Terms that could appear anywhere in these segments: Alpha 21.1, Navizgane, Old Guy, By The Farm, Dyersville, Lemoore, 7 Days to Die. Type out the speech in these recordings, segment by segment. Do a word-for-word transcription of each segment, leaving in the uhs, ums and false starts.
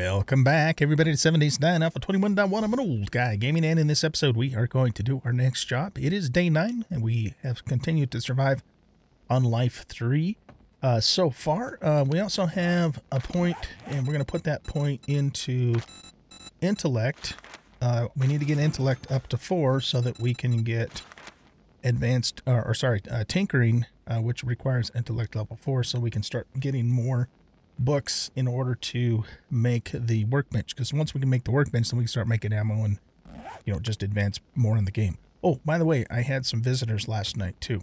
Welcome back, everybody, to seven days to die and Alpha twenty-one point one. I'm an old guy gaming, and in this episode, we are going to do our next job. It is day nine, and we have continued to survive on life three uh, so far. Uh, we also have a point, and we're going to put that point into intellect. Uh, we need to get intellect up to four so that we can get advanced, or, or sorry, uh, tinkering, uh, which requires intellect level four, so we can start getting more books in order to make the workbench, because once we can make the workbench, then we can start making ammo and, you know, just advance more in the game. Oh, by the way, I had some visitors last night too.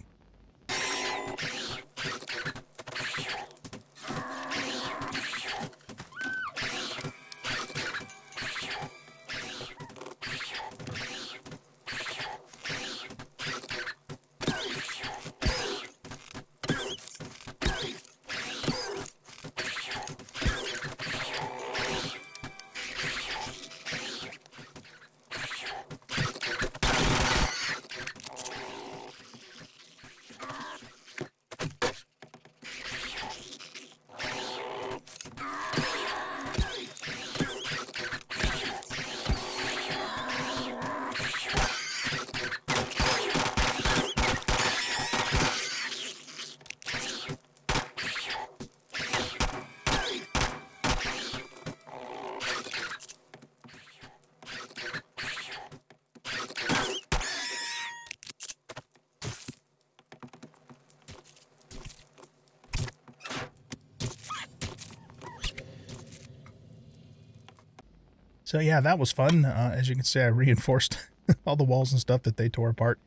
So yeah, that was fun. Uh, as you can see, I reinforced all the walls and stuff that they tore apart.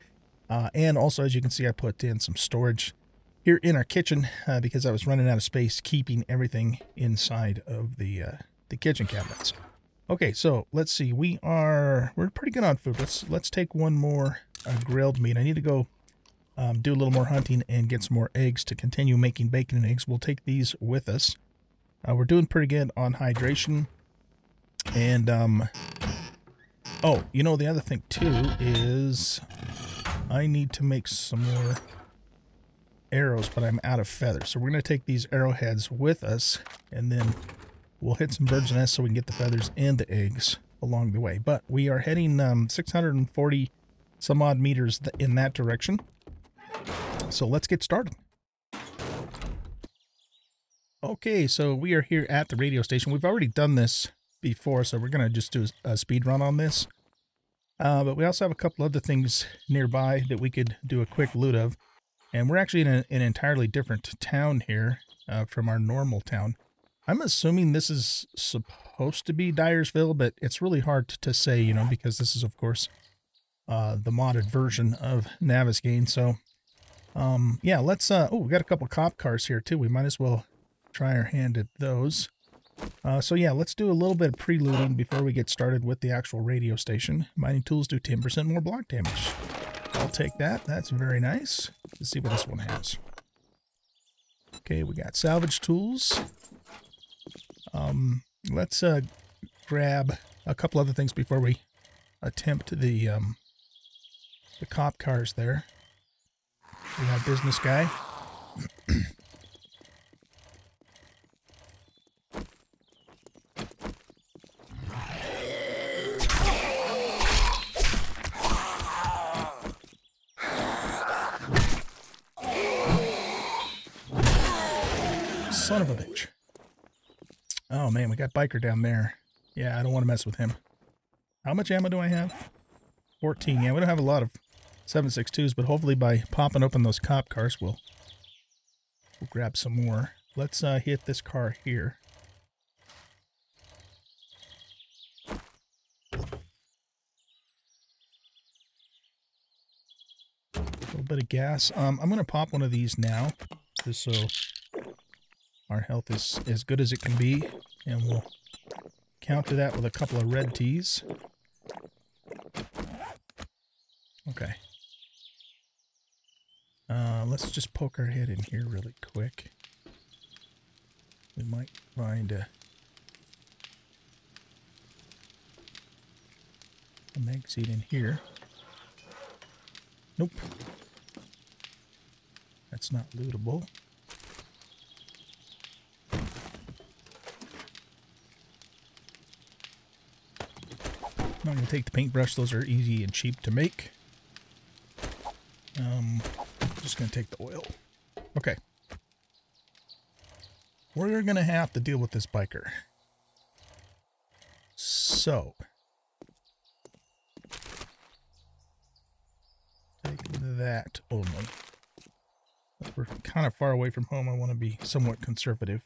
Uh, and also, as you can see, I put in some storage here in our kitchen uh, because I was running out of space keeping everything inside of the uh, the kitchen cabinets. Okay, so let's see. We are we're pretty good on food. Let's let's take one more uh, grilled meat. I need to go um, do a little more hunting and get some more eggs to continue making bacon and eggs. We'll take these with us. Uh, we're doing pretty good on hydration. And, um, oh, you know, the other thing, too, is I need to make some more arrows, but I'm out of feathers. So we're going to take these arrowheads with us, and then we'll hit some birds' nests so we can get the feathers and the eggs along the way. But we are heading um, six hundred forty some odd meters in that direction. So let's get started. Okay, so we are here at the radio station. We've already done this before, so we're going to just do a speed run on this. Uh, but we also have a couple other things nearby that we could do a quick loot of. And we're actually in a, an entirely different town here uh, from our normal town. I'm assuming this is supposed to be Dyersville, but it's really hard to say, you know, because this is, of course, uh, the modded version of Navizgane. So, um, yeah, let's... Uh, oh, we got a couple cop cars here, too. We might as well try our hand at those. Uh, so yeah, let's do a little bit of pre-looting before we get started with the actual radio station. Mining tools do ten percent more block damage. I'll take that. That's very nice. Let's see what this one has. Okay, we got salvage tools. Um, let's uh, grab a couple other things before we attempt the um, the cop cars there. We got a business guy. Son of a bitch. Oh, man, we got Biker down there. Yeah, I don't want to mess with him. How much ammo do I have? fourteen. Yeah, we don't have a lot of seven six twos, but hopefully by popping open those cop cars, we'll, we'll grab some more. Let's uh, hit this car here. A little bit of gas. Um, I'm going to pop one of these now, just so our health is as good as it can be, and we'll counter that with a couple of red teas. Okay. Uh, let's just poke our head in here really quick. We might find a, a magazine in here. Nope. That's not lootable. I'm going to take the paintbrush. Those are easy and cheap to make. Um, I'm just going to take the oil. Okay. We're going to have to deal with this biker. So. Take that only. We're kind of far away from home. I want to be somewhat conservative.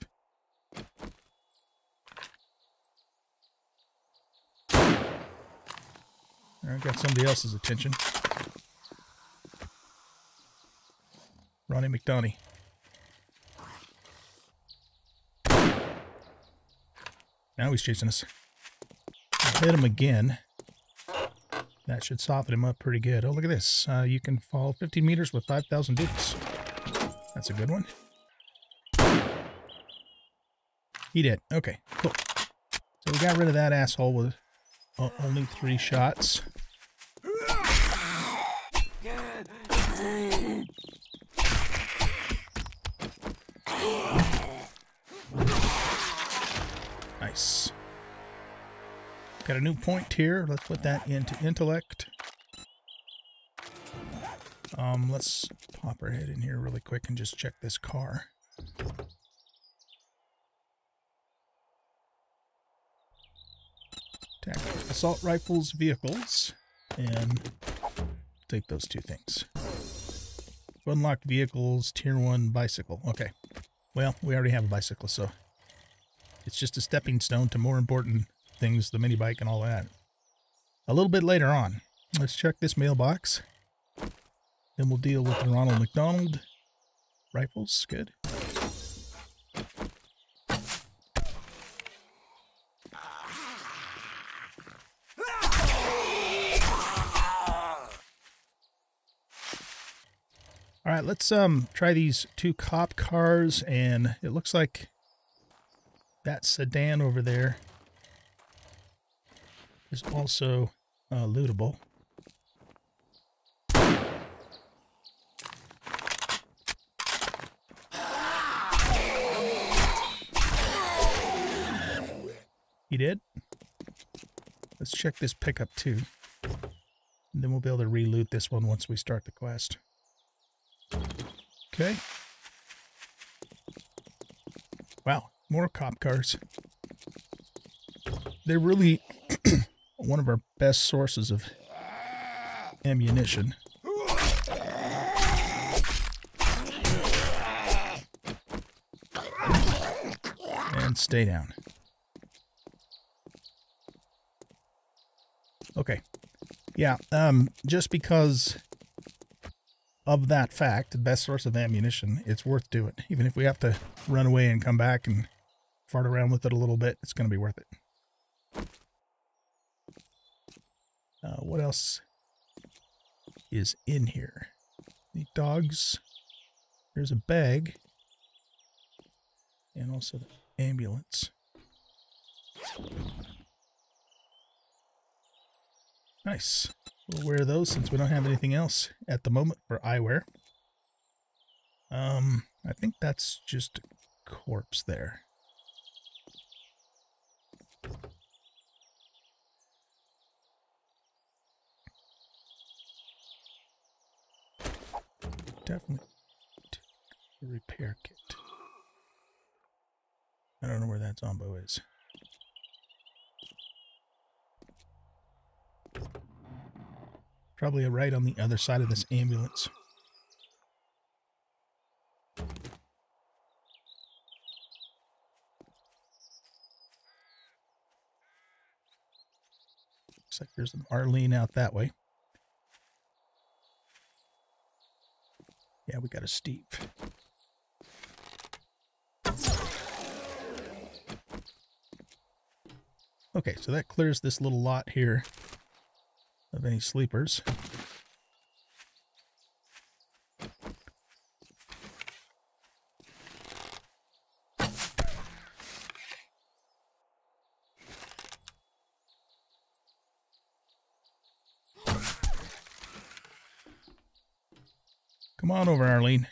I got somebody else's attention. Ronnie McDonnie. Now he's chasing us. Hit him again. That should soften him up pretty good. Oh, look at this. Uh, you can fall fifteen meters with five thousand dudes. That's a good one. He did. Okay, cool. So we got rid of that asshole with uh, only three shots. Nice. Got a new point here. Let's put that into intellect. Um, let's pop our head in here really quick and just check this car. Attack. Assault rifles, vehicles, and take those two things. Unlocked vehicles, tier one bicycle. Okay. Well, we already have a bicycle, so it's just a stepping stone to more important things, the mini bike and all that. A little bit later on. Let's check this mailbox. Then we'll deal with the Ronald McDonald. Rifles, good. All right, let's um try these two cop cars, and it looks like that sedan over there is also uh, lootable. He did. Let's check this pickup too. And then we'll be able to reloot this one once we start the quest. Okay. Wow, more cop cars. They're really one of our best sources of ammunition. And stay down. Okay, yeah, um, just because of that fact, the best source of ammunition, it's worth doing. Even if we have to run away and come back and fart around with it a little bit, it's going to be worth it. Uh, what else is in here? The dogs. There's a bag. And also the ambulance. Nice. We'll wear those since we don't have anything else at the moment for eyewear. Um, I think that's just a corpse there. Definitely a repair kit. I don't know where that zombo is. Probably right on the other side of this ambulance. Looks like there's an Arlene out that way. Yeah, we got a Steve. Okay, so that clears this little lot here of any sleepers. Come on over, Arlene.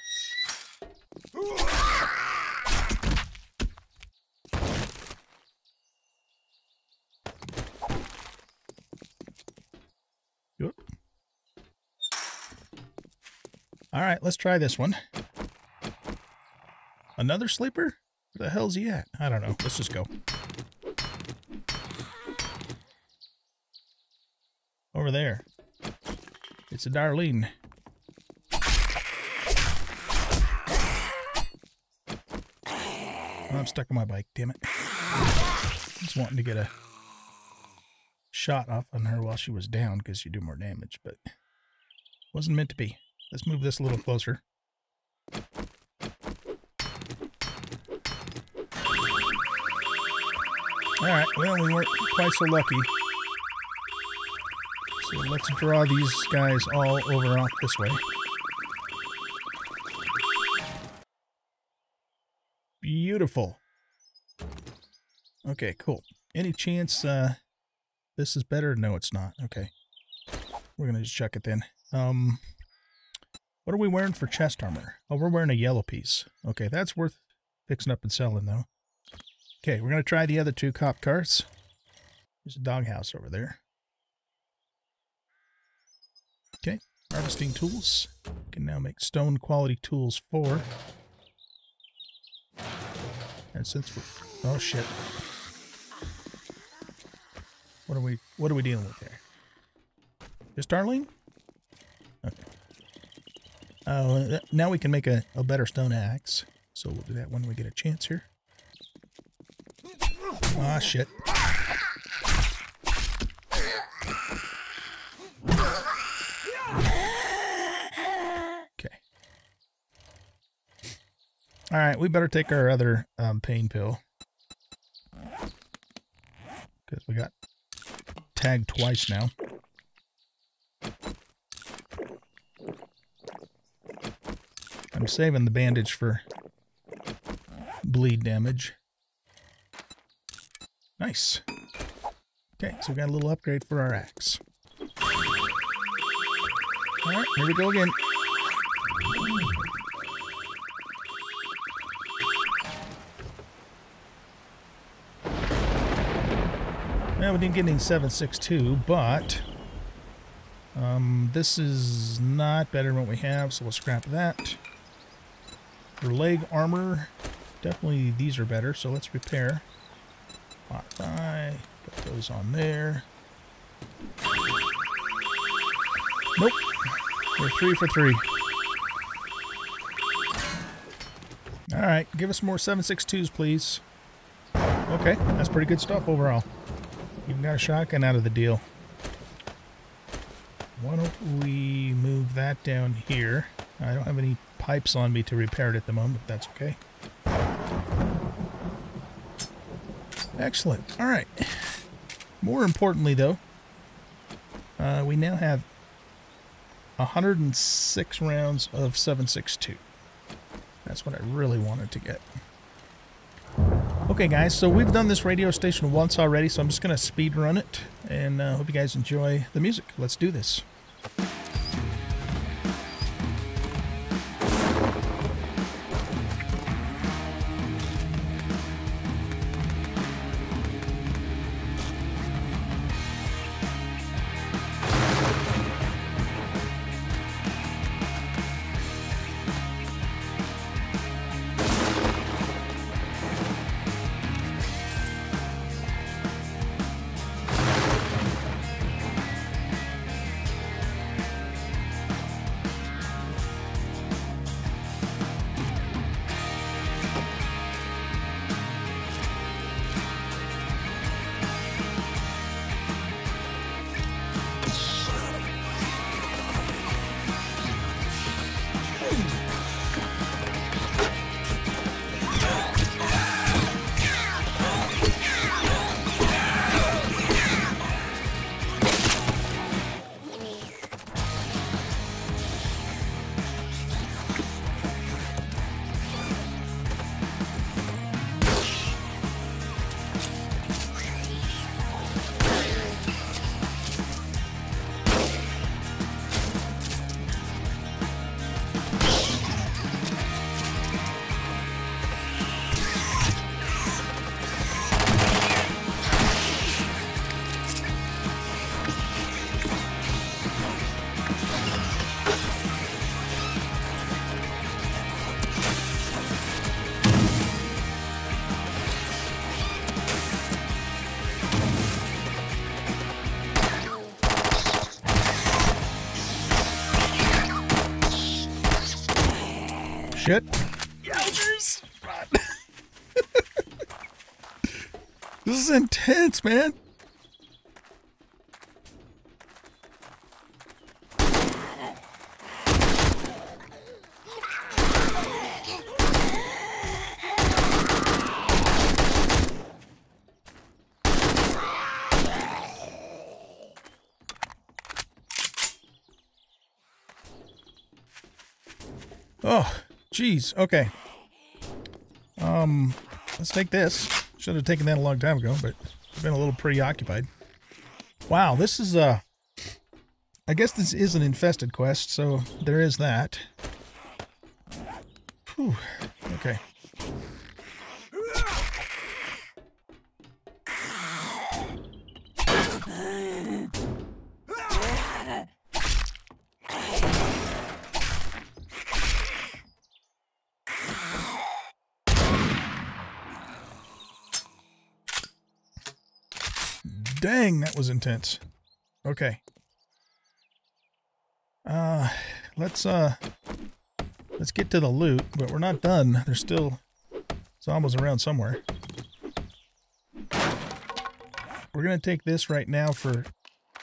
All right, let's try this one. Another sleeper? Where the hell's he at? I don't know. Let's just go. Over there. It's a Darlene. Oh, I'm stuck on my bike. Damn it. Just wanting to get a shot off on her while she was down because you do more damage, but wasn't meant to be. Let's move this a little closer. All right, well, we weren't quite so lucky. So let's draw these guys all over off this way. Beautiful. Okay, cool. Any chance uh, this is better? No, it's not. Okay. We're going to just check it then. Um, what are we wearing for chest armor? Oh, we're wearing a yellow piece. Okay, that's worth fixing up and selling, though. Okay, we're going to try the other two cop cars. There's a doghouse over there. Okay, harvesting tools. We can now make stone quality tools for. And since we're... Oh, shit. What are we, what are we dealing with here? Just Darlene? Okay. Uh, now we can make a, a better stone axe. So we'll do that when we get a chance here. Ah, shit. Okay. All right, we better take our other um, pain pill. Because we got tagged twice now. I'm saving the bandage for bleed damage. Nice. Okay, so we got a little upgrade for our axe. All right, here we go again. Now, we didn't get any seven six two, but um, this is not better than what we have, so we'll scrap that. For leg armor, definitely these are better, so let's repair. Modify, put those on there. Nope. We're three for three. Alright, give us more seven six twos, please. Okay, that's pretty good stuff overall. Even got a shotgun out of the deal. Why don't we move that down here? I don't have any pipes on me to repair it at the moment, but that's okay. Excellent. All right. More importantly, though, uh, we now have one hundred six rounds of seven six two. That's what I really wanted to get. Okay, guys, so we've done this radio station once already, so I'm just going to speed run it, and I uh, hope you guys enjoy the music. Let's do this. shit. Yowzers! This is intense, man. Oh, geez. Okay. Um, let's take this. Should have taken that a long time ago, but I've been a little preoccupied. Wow, this is, uh, I guess this is an infested quest, so there is that. Whew. Okay. Dang, that was intense. Okay. Uh, let's uh, let's get to the loot, but we're not done. There's still zombies around somewhere. We're gonna take this right now for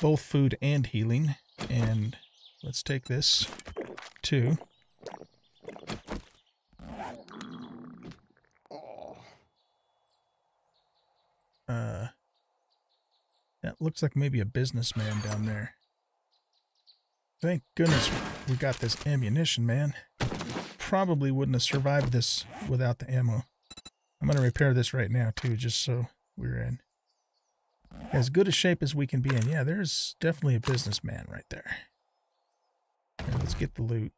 both food and healing, and let's take this too. Uh. That looks like maybe a businessman down there. Thank goodness we got this ammunition, man. Probably wouldn't have survived this without the ammo. I'm going to repair this right now, too, just so we're in as good a shape as we can be in. Yeah, there's definitely a businessman right there. Right, let's get the loot.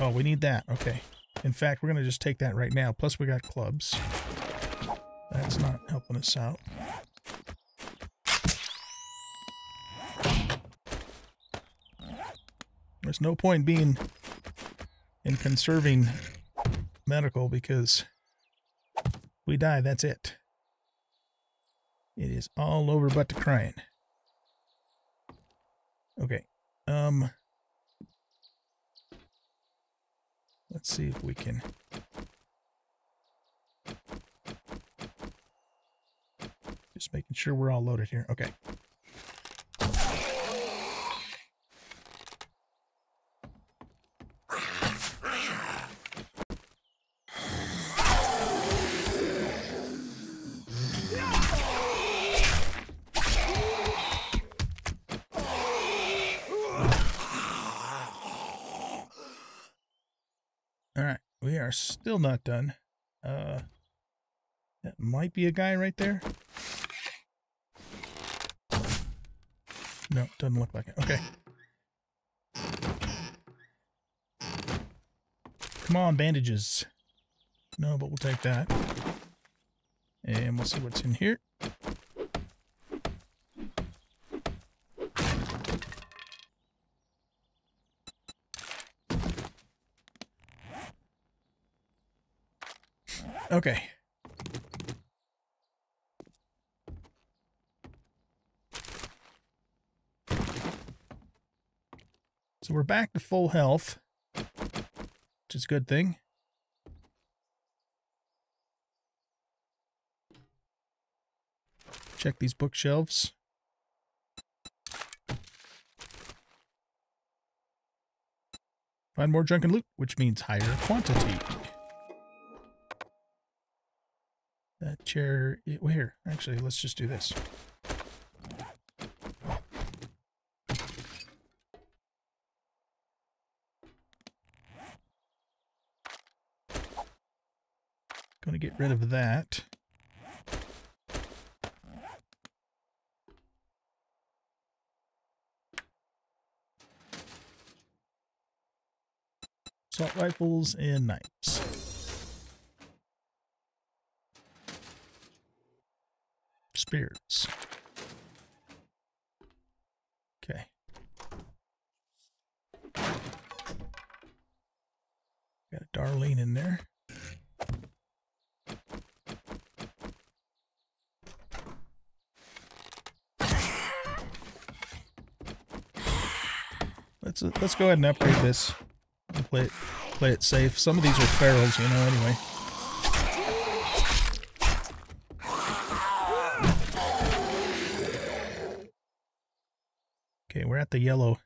Oh, we need that. Okay. In fact, we're going to just take that right now. Plus, we got clubs. That's not helping us out. There's no point being in conserving medical because we die, that's it. It is all over but the crying. Okay. Um let's see if we can. Just making sure we're all loaded here. Okay. Are still not done. Uh, that might be a guy right there. No, doesn't look like it. Okay. Come on, bandages. No, but we'll take that. And we'll see what's in here. Okay. So we're back to full health, which is a good thing. Check these bookshelves. Find more junk and loot, which means higher quantity. That chair, well, here, actually, let's just do this. Gonna get rid of that. Assault rifles and knives. Spears. Okay. Got a Darlene in there. Let's uh, let's go ahead and upgrade this and play it play it safe. Some of these are ferals, you know, anyway. Okay, we're at the yellow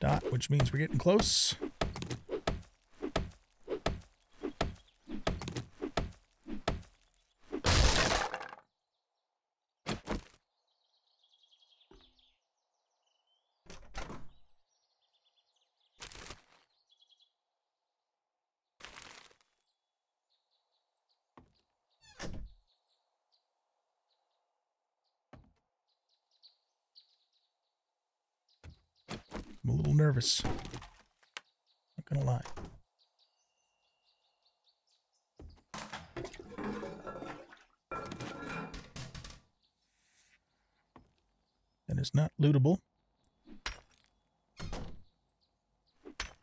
dot, which means we're getting close. I'm a little nervous, not gonna lie. And it's not lootable.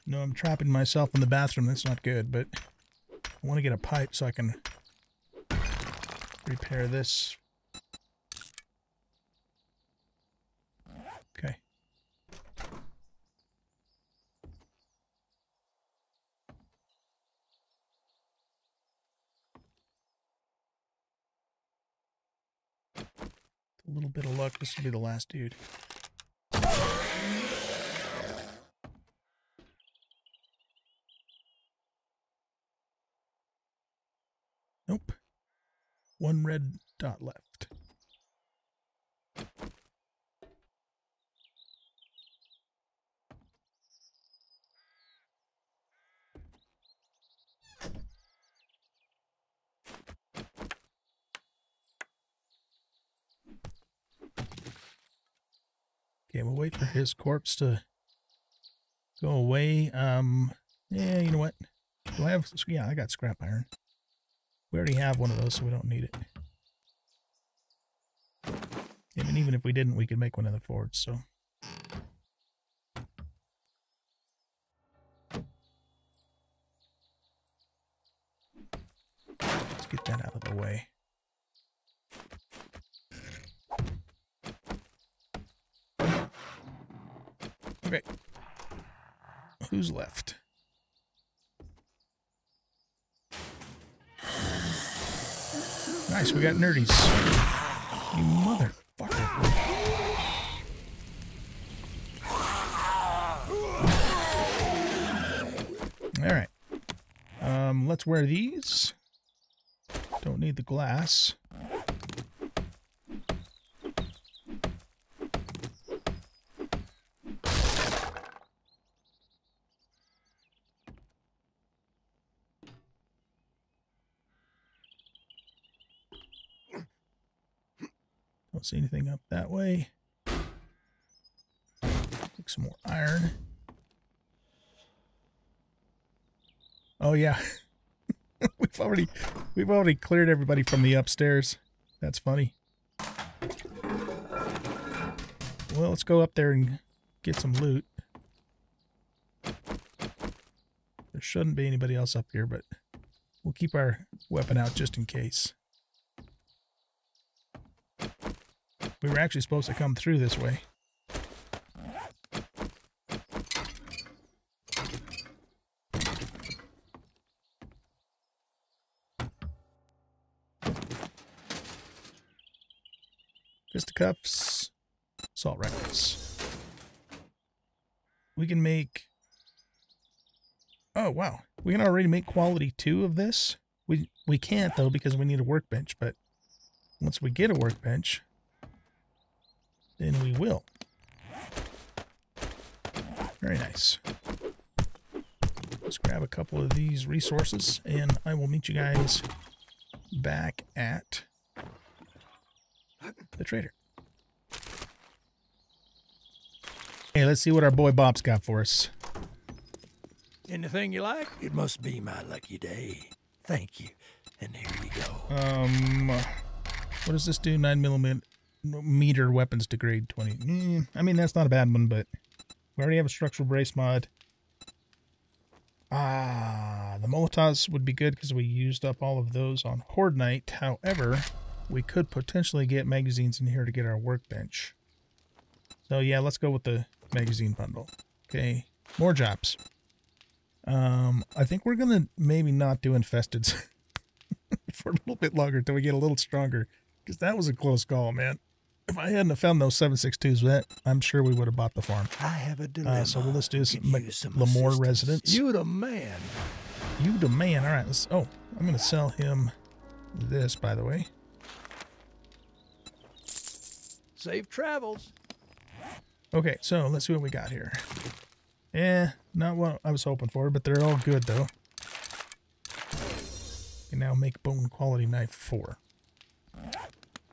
No, I'm trapping myself in the bathroom. That's not good, but I want to get a pipe so I can repair this. A little bit of luck, this will be the last dude. Nope. One red dot left. Okay, we'll wait for his corpse to go away. Um, yeah, you know what? Do I have... Yeah, I got scrap iron. We already have one of those, so we don't need it. I mean, even if we didn't, we could make one of the forge, so... Let's get that out of the way. Okay, who's left? Nice, we got nerdies. You motherfucker. Alright, um, let's wear these. Don't need the glass. Don't see anything up that way. Take some more iron. Oh yeah, we've already we've already cleared everybody from the upstairs. That's funny. Well, let's go up there and get some loot. There shouldn't be anybody else up here, but we'll keep our weapon out just in case. We were actually supposed to come through this way. Fisticuffs, assault rifles. We can make... Oh, wow. We can already make quality two of this. We, we can't, though, because we need a workbench, but once we get a workbench... Then we will. Very nice. Let's grab a couple of these resources, and I will meet you guys back at the trader. Hey, let's see what our boy Bob's got for us. Anything you like? It must be my lucky day. Thank you. And here you go. Um, what does this do? Nine millimeter. Meter weapons degrade twenty. Mm, I mean, that's not a bad one, but we already have a structural brace mod. Ah, the Molotovs would be good because we used up all of those on Horde Night. However, we could potentially get magazines in here to get our workbench. So yeah, let's go with the magazine bundle. Okay, more jobs. Um, I think we're going to maybe not do infesteds for a little bit longer until we get a little stronger, because that was a close call, man. If I hadn't have found those seven six twos, that I'm sure we would have bought the farm. I have a dilemma. Uh, so we'll let's do some, some Lemoore residence. You the man. You the man. All right. Let's, oh, I'm going to sell him this, by the way. Safe travels. Okay, so let's see what we got here. Eh, not what I was hoping for, but they're all good, though. We can now make bone quality knife four.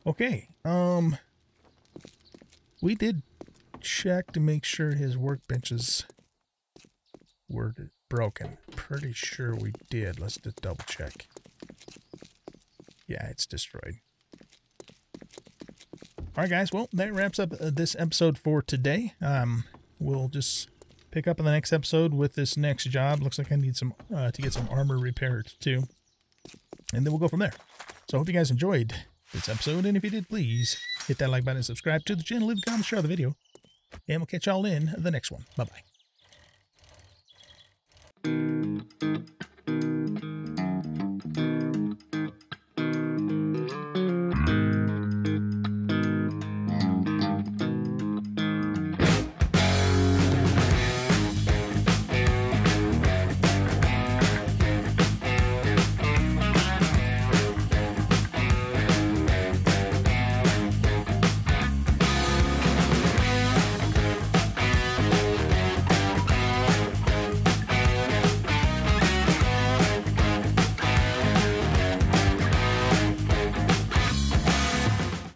Okay, um... we did check to make sure his workbenches were broken. Pretty sure we did. Let's just double check. Yeah, it's destroyed. All right, guys. Well, that wraps up uh, this episode for today. Um, we'll just pick up in the next episode with this next job. Looks like I need some uh, to get some armor repaired too, and then we'll go from there. So I hope you guys enjoyed this episode, and if you did, please hit that like button and subscribe to the channel, leave a comment, share the video, and we'll catch y'all in the next one. Bye bye.